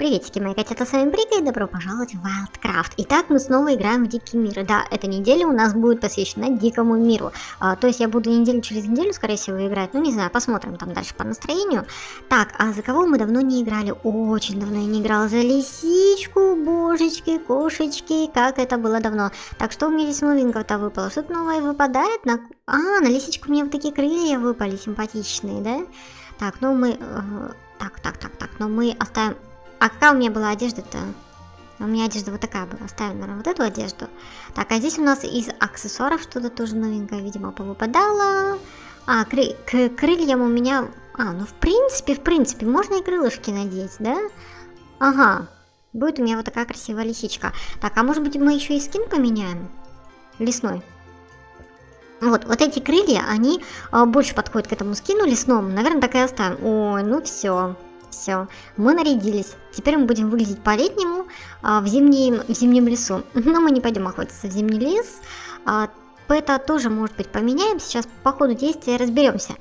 Приветики, мои котята, с вами Прика, и добро пожаловать в WildCraft. Итак, мы снова играем в Дикий мир. Да, эта неделя у нас будет посвящена Дикому миру. То есть я буду неделю через неделю, скорее всего, играть. Ну, не знаю, посмотрим там дальше по настроению. Так, а за кого мы давно не играли? Очень давно я не играла за лисичку, божечки, кошечки. Как это было давно. Так, что у меня здесь новинка-то выпало? Что-то новое выпадает? На лисичку у меня вот такие крылья выпали, симпатичные, да? Так, ну мы... но мы оставим... А какая у меня была одежда-то? У меня одежда вот такая была. Оставим, наверное, вот эту одежду. Так, а здесь у нас из аксессуаров что-то тоже новенькое, видимо, повыпадало. А, к крыльям у меня... А, ну в принципе, можно и крылышки надеть, да? Ага. Будет у меня вот такая красивая лисичка. Так, а может быть мы еще и скин поменяем? Лесной. Вот эти крылья, они больше подходят к этому скину лесному. Наверное, так и оставим. Ой, ну все. Все, мы нарядились. Теперь мы будем выглядеть по-летнему в зимнем лесу. Но мы не пойдем охотиться в зимний лес. Это тоже, может быть, поменяем. Сейчас по ходу действия разберемся.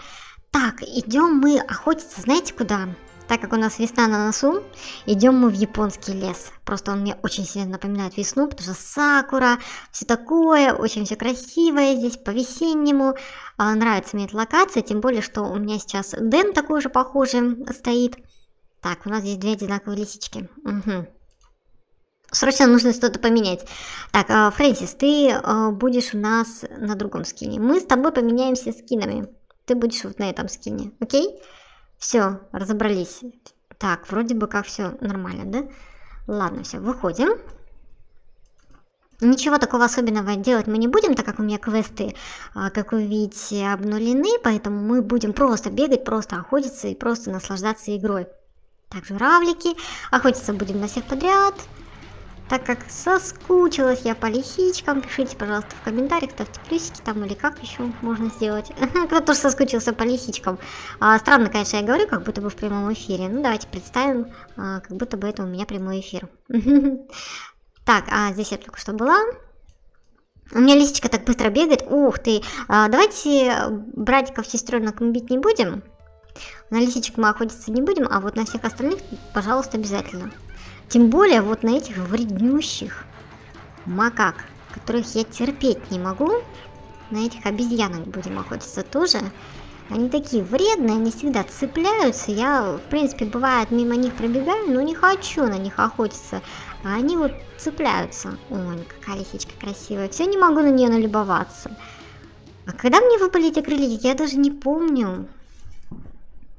Так, идем мы охотиться, знаете куда? Так как у нас весна на носу, идем мы в японский лес. Просто он мне очень сильно напоминает весну, потому что сакура, все такое, очень все красивое здесь по-весеннему. Нравится мне эта локация, тем более, что у меня сейчас Дэн такой же похожий стоит. Так, у нас здесь две одинаковые лисички. Угу. Срочно нужно что-то поменять. Так, Фрэнсис, ты будешь у нас на другом скине. Мы с тобой поменяемся скинами. Ты будешь вот на этом скине, окей? Все, разобрались. Так, вроде бы как все нормально, да? Ладно, все, выходим. Ничего такого особенного делать мы не будем, так как у меня квесты, как вы видите, обнулены. Поэтому мы будем просто бегать, просто охотиться и просто наслаждаться игрой. Так, журавлики. Охотиться будем на всех подряд. Так как соскучилась я по лисичкам, пишите, пожалуйста, в комментариях, ставьте плюсики там или как еще можно сделать. Кто тоже соскучился по лисичкам. Странно, конечно, я говорю, как будто бы в прямом эфире. Ну, давайте представим, как будто бы это у меня прямой эфир. Так, а здесь я только что была. У меня лисичка так быстро бегает. Ух ты! Давайте братиков, сестренок мы бить не будем. На лисичек мы охотиться не будем, а вот на всех остальных, пожалуйста, обязательно. Тем более вот на этих вреднющих макак, которых я терпеть не могу. На этих обезьянок будем охотиться тоже. Они такие вредные, они всегда цепляются. Я, в принципе, бывает мимо них пробегаю, но не хочу на них охотиться. А они вот цепляются. Ой, какая лисичка красивая. Все, не могу на нее налюбоваться. А когда мне выпали эти крылья, я даже не помню.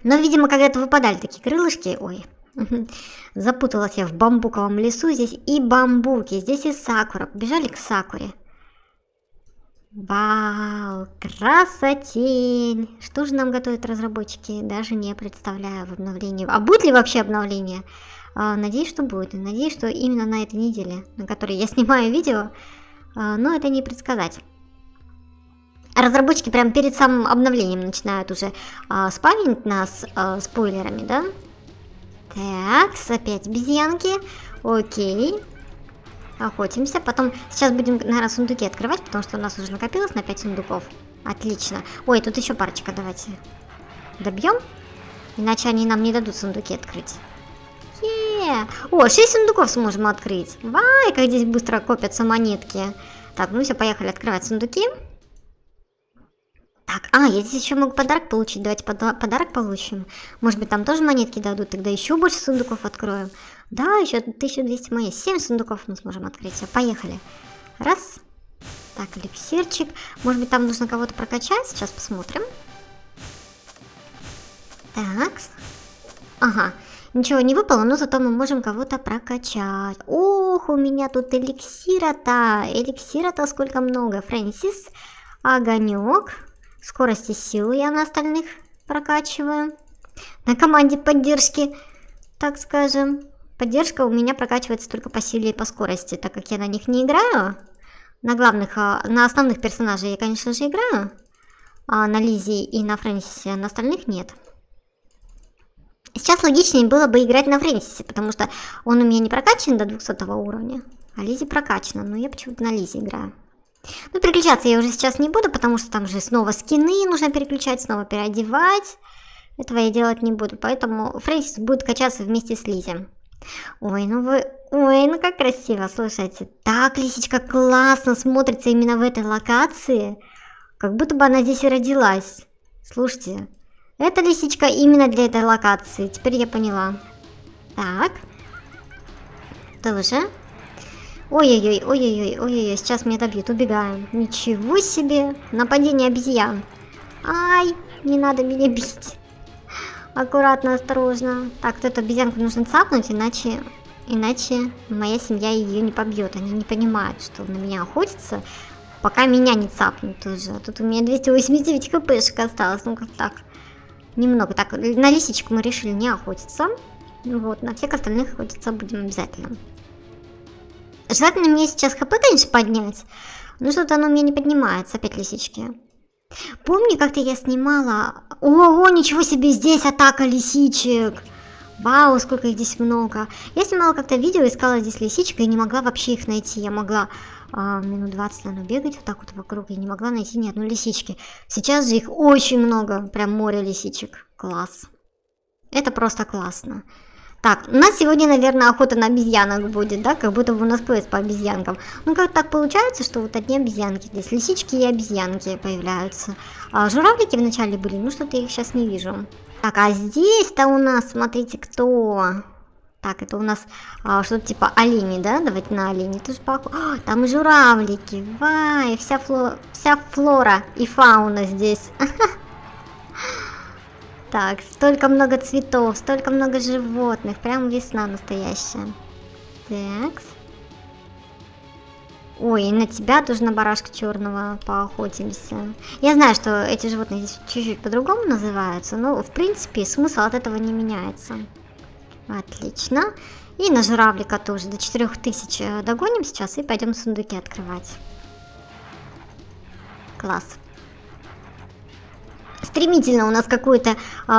Но, видимо, когда-то выпадали такие крылышки. Ой. Запуталась я в бамбуковом лесу. Здесь и бамбуки, здесь и сакура. Побежали к сакуре. Вау, красотень. Что же нам готовят разработчики? Даже не представляю в обновлении. А будет ли вообще обновление? Надеюсь, что будет. Надеюсь, что именно на этой неделе, на которой я снимаю видео. Но это не предсказать. Разработчики прям перед самым обновлением начинают уже спамить нас спойлерами, да? Так, опять обезьянки. Окей. Охотимся. Потом сейчас будем, наверное, сундуки открывать, потому что у нас уже накопилось на 5 сундуков. Отлично. Ой, тут еще парочка, давайте добьем. Иначе они нам не дадут сундуки открыть. Е-е-е. О, 6 сундуков сможем открыть. Вай, как здесь быстро копятся монетки. Так, ну все, поехали открывать сундуки. Так, я здесь еще могу подарок получить. Давайте подарок получим. Может быть, там тоже монетки дадут. Тогда еще больше сундуков откроем. Да, еще 1200 монет. 7 сундуков мы сможем открыть. Все, поехали. Раз. Так, эликсирчик. Может быть, там нужно кого-то прокачать. Сейчас посмотрим. Так. Ага. Ничего не выпало, но зато мы можем кого-то прокачать. Ох, у меня тут эликсира-то. Эликсира-то сколько много. Фрэнсис. Огонек. Скорость и силу я на остальных прокачиваю. На команде поддержки, так скажем. Поддержка у меня прокачивается только по силе и по скорости, так как я на них не играю. На основных персонажей я, конечно же, играю. А на Лизе и на Фрэнсисе, на остальных нет. Сейчас логичнее было бы играть на Фрэнсисе, потому что он у меня не прокачан до 200 уровня. А Лизе прокачана, но я почему-то на Лизе играю. Ну, переключаться я уже сейчас не буду, потому что там же снова скины нужно переключать, снова переодевать. Этого я делать не буду, поэтому Фрэнсис будет качаться вместе с Лизи. Ой, ну вы... Ой, ну как красиво, слушайте. Так лисичка классно смотрится именно в этой локации. Как будто бы она здесь и родилась. Слушайте, эта лисичка именно для этой локации. Теперь я поняла. Так. Тоже. Ой-ой-ой, ой-ой-ой, ой-ой-ой, сейчас меня добьют, убегаем. Ничего себе. Нападение обезьян. Ай, не надо меня бить. Аккуратно, осторожно. Так, вот эту обезьянку нужно цапнуть, иначе моя семья ее не побьет. Они не понимают, что на меня охотится, пока меня не цапнут уже. Тут у меня 289 хпшек осталось. Ну-ка так. Немного. Так, на лисичку мы решили не охотиться. Вот, на всех остальных охотиться будем обязательно. Желательно мне сейчас хп, конечно, поднять. Но что-то оно у меня не поднимается. Опять лисички. Помню, как-то я снимала... Ого, ничего себе, здесь атака лисичек. Вау, сколько их здесь много. Я снимала как-то видео, искала здесь лисичка и не могла вообще их найти. Я могла минут 20, наверное, бегать вот так вот вокруг. Я не могла найти ни одной лисички. Сейчас же их очень много. Прям море лисичек. Класс. Это просто классно. Так, у нас сегодня, наверное, охота на обезьянок будет, да? Как будто бы у нас квест по обезьянкам. Ну, как так получается, что вот одни обезьянки здесь. Лисички и обезьянки появляются. А журавлики вначале были, ну что-то я их сейчас не вижу. Так, а здесь-то у нас, смотрите, кто? Так, это у нас что-то типа олени, да? Давайте на олени тоже похоже. Там и журавлики, вай, вся флора и фауна здесь. Так, столько много цветов, столько много животных. Прям весна настоящая. Так. Ой, на тебя тоже на барашка черного поохотимся. Я знаю, что эти животные здесь чуть-чуть по-другому называются, но, в принципе, смысл от этого не меняется. Отлично. И на журавлика тоже. До 4000 догоним сейчас и пойдем сундуки открывать. Класс. Стремительно у нас какое-то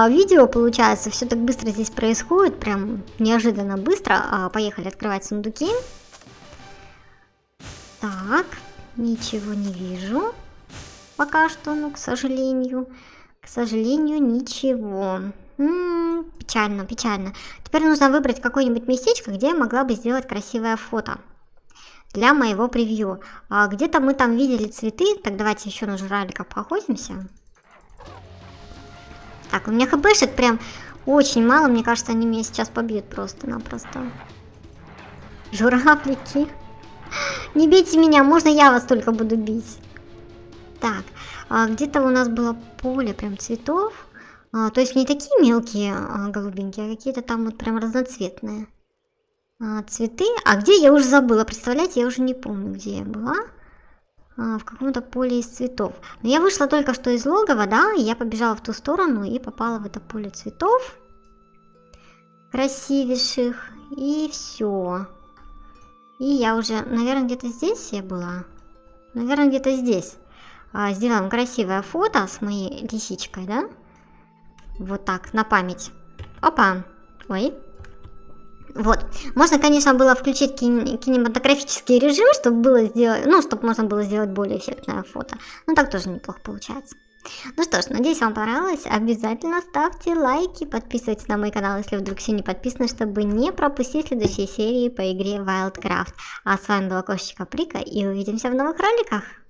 видео получается, все так быстро здесь происходит, прям неожиданно быстро. Поехали открывать сундуки. Так, ничего не вижу пока что, ну, к сожалению, ничего. Печально, печально. Теперь нужно выбрать какое-нибудь местечко, где я могла бы сделать красивое фото для моего превью. Где-то мы там видели цветы, так давайте еще на журавликов поохотимся. Так, у меня хпшек прям очень мало. Мне кажется, они меня сейчас побьют просто-напросто. Журавлики. Не бейте меня, можно я вас только буду бить. Так, где-то у нас было поле прям цветов. То есть не такие мелкие голубенькие, а какие-то там вот прям разноцветные цветы. А где, я уже забыла, представляете, я уже не помню, где я была. В каком-то поле из цветов. Но я вышла только что из логова, да, и я побежала в ту сторону и попала в это поле цветов красивейших, и все. И я уже, наверное, где-то здесь я была. Наверное, где-то здесь. Сделаем красивое фото с моей лисичкой, да? Вот так, на память. Опа! Ой! Вот. Можно, конечно, было включить кинематографический режим, чтобы было сделать, ну, чтобы можно было сделать более эффектное фото. Ну, так тоже неплохо получается. Ну что ж, надеюсь, вам понравилось. Обязательно ставьте лайки, подписывайтесь на мой канал, если вдруг все не подписаны, чтобы не пропустить следующие серии по игре WildCraft. А с вами была Кошечка Прика, и увидимся в новых роликах.